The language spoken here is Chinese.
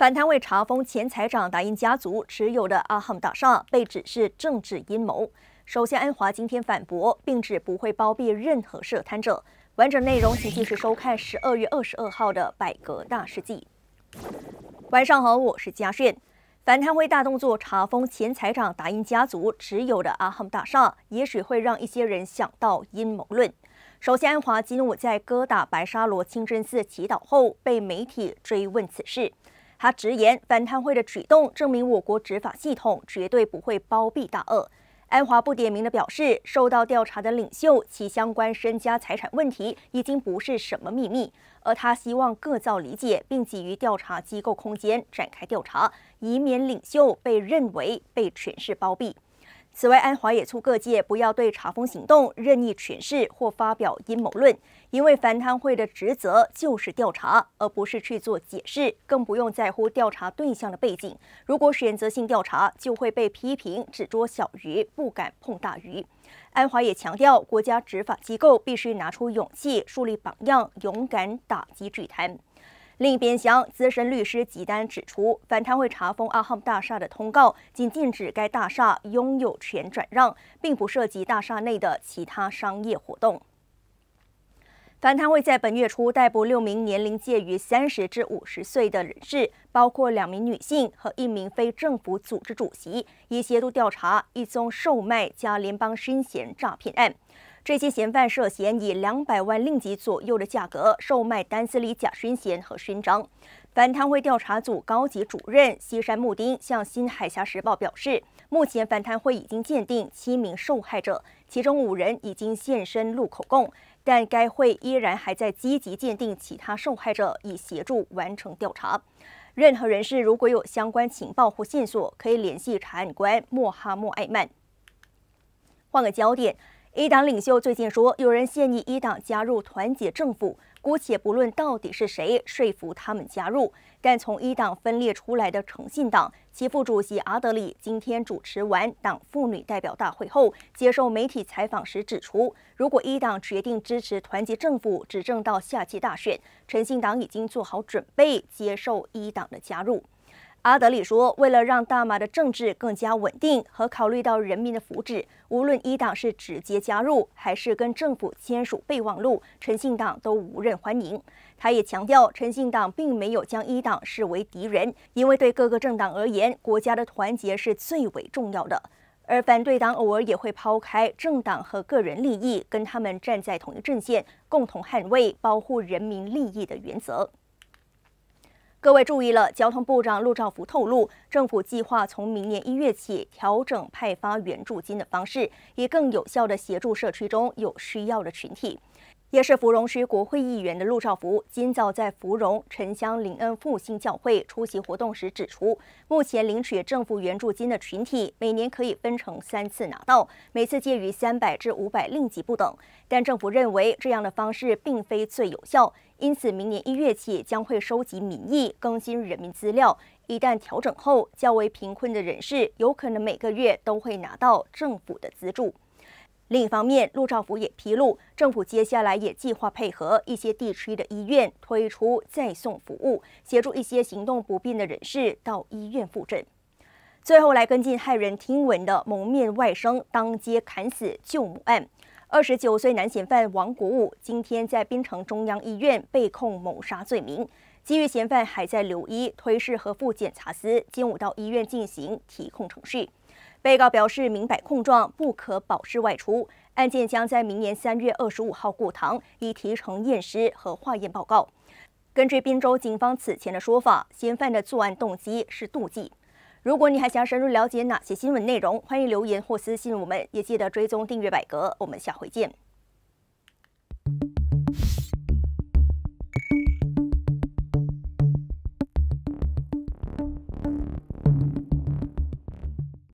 反贪为查封前财长达因家族持有的阿哈姆大厦被指是政治阴谋。首相安华今天反驳，并指不会包庇任何涉贪者。完整内容请继续收看12月22号的《改革大事记》。晚上好，我是嘉炫。反贪会大动作查封前财长达因家族持有的阿哈姆大厦，也许会让一些人想到阴谋论。 首相安华今午在哥打白沙罗清真寺祈祷后，被媒体追问此事。他直言，反贪会的举动证明我国执法系统绝对不会包庇大鳄。安华不点名地表示，受到调查的领袖其相关身家财产问题已经不是什么秘密，而他希望各造理解，并给予调查机构空间展开调查，以免领袖被认为被诠释包庇。 此外，安华也促各界不要对查封行动任意诠释或发表阴谋论，因为反贪会的职责就是调查，而不是去做解释，更不用在乎调查对象的背景。如果选择性调查，就会被批评只捉小鱼，不敢碰大鱼。安华也强调，国家执法机构必须拿出勇气，树立榜样，勇敢打击巨贪。 另一边厢，资深律师吉丹指出，反贪会查封阿哈姆大厦的通告仅禁止该大厦拥有权转让，并不涉及大厦内的其他商业活动。反贪会在本月初逮捕6名年龄介于30至50岁的人士，包括2名女性和1名非政府组织主席，以协助调查一宗售卖加联邦熏嫌诈骗案。 这些嫌犯涉嫌以200万令吉左右的价格售卖丹斯里假熏涎和勋章。反贪会调查组高级主任西山穆丁向《新海峡时报》表示，目前反贪会已经鉴定7名受害者，其中5人已经现身录口供，但该会依然还在积极鉴定其他受害者，以协助完成调查。任何人士如果有相关情报或线索，可以联系查案官莫哈默艾曼。换个焦点。 伊党领袖最近说，有人建议伊党加入团结政府，姑且不论到底是谁说服他们加入。但从伊党分裂出来的诚信党，其副主席阿德里今天主持完党妇女代表大会后，接受媒体采访时指出，如果伊党决定支持团结政府执政到下届大选，诚信党已经做好准备接受伊党的加入。 阿德里说，为了让大马的政治更加稳定和考虑到人民的福祉，无论伊党是直接加入还是跟政府签署备忘录，诚信党都无人欢迎。他也强调，诚信党并没有将伊党视为敌人，因为对各个政党而言，国家的团结是最为重要的。而反对党偶尔也会抛开政党和个人利益，跟他们站在同一阵线，共同捍卫保护人民利益的原则。 各位注意了，交通部长陆兆福透露，政府计划从明年1月起调整派发援助金的方式，以更有效地协助社区中有需要的群体。也是芙蓉区国会议员的陆兆福，今早在芙蓉城乡林恩复兴教会出席活动时指出，目前领取政府援助金的群体，每年可以分成3次拿到，每次介于300至500令吉不等。但政府认为这样的方式并非最有效，因此明年1月起将会收集民意，更新人民资料。一旦调整后，较为贫困的人士有可能每个月都会拿到政府的资助。 另一方面，陆兆福也披露，政府接下来也计划配合一些地区的医院推出再送服务，协助一些行动不便的人士到医院复诊。最后来跟进骇人听闻的蒙面外甥当街砍死舅母案。29岁男嫌犯王国武今天在槟城中央医院被控谋杀罪名，基于嫌犯还在留医，推事和副检察司今午到医院进行提控程序。 被告表示明白控状，不可保释外出。案件将在明年3月25号过堂，以提呈验尸和化验报告。根据滨州警方此前的说法，嫌犯的作案动机是妒忌。如果你还想深入了解哪些新闻内容，欢迎留言或私信我们，也记得追踪订阅百格。我们下回见。